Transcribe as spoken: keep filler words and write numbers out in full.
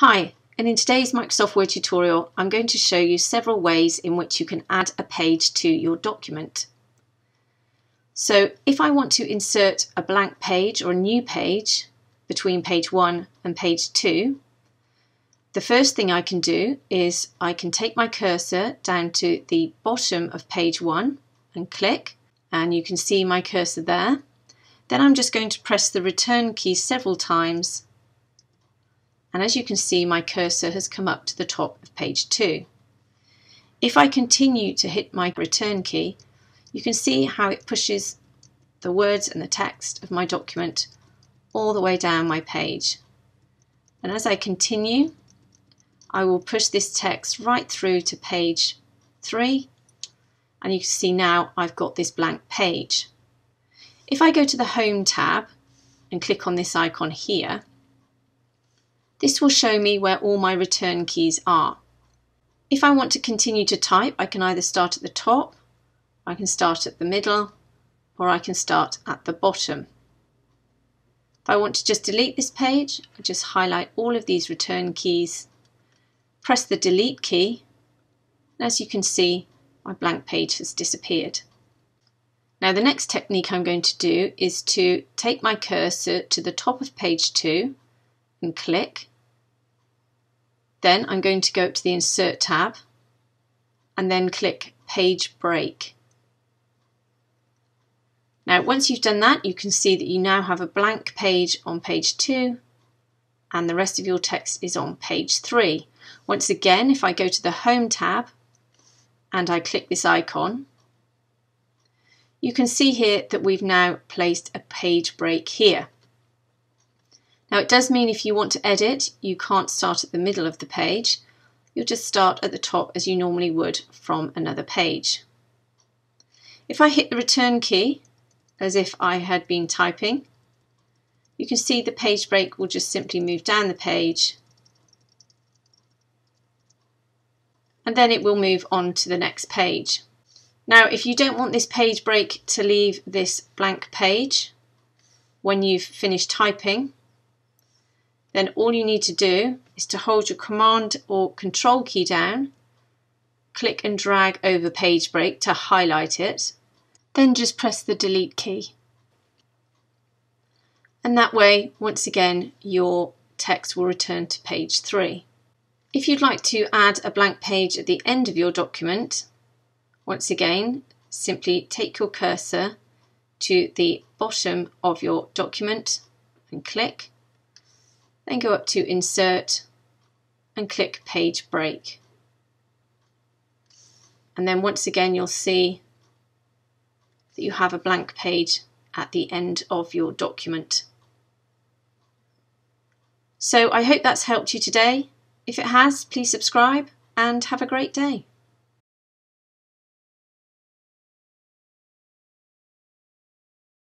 Hi, and in today's Microsoft Word tutorial I'm going to show you several ways in which you can add a page to your document. So if I want to insert a blank page or a new page between page one and page two, the first thing I can do is I can take my cursor down to the bottom of page one and click, and you can see my cursor there. Then I'm just going to press the return key several times, and as you can see, my cursor has come up to the top of page two. If I continue to hit my return key, you can see how it pushes the words and the text of my document all the way down my page. And as I continue, I will push this text right through to page three, and you can see now I've got this blank page. If I go to the Home tab and click on this icon here, this will show me where all my return keys are. If I want to continue to type, I can either start at the top, I can start at the middle, or I can start at the bottom. If I want to just delete this page, I just highlight all of these return keys, press the delete key, and as you can see, my blank page has disappeared. Now the next technique I'm going to do is to take my cursor to the top of page two and click. Then I'm going to go up to the Insert tab and then click Page Break. Now once you've done that, you can see that you now have a blank page on page two and the rest of your text is on page three. Once again, if I go to the Home tab and I click this icon, you can see here that we've now placed a page break here. Now it does mean if you want to edit, you can't start at the middle of the page. You'll just start at the top as you normally would from another page. If I hit the return key, as if I had been typing, you can see the page break will just simply move down the page, and then it will move on to the next page. Now, if you don't want this page break to leave this blank page when you've finished typing, then all you need to do is to hold your Command or Control key down, click and drag over page break to highlight it, then just press the delete key. And that way, once again, your text will return to page three. If you'd like to add a blank page at the end of your document, once again, simply take your cursor to the bottom of your document and click. Then go up to Insert and click Page Break. And then once again you'll see that you have a blank page at the end of your document. So I hope that's helped you today. If it has, please subscribe and have a great day.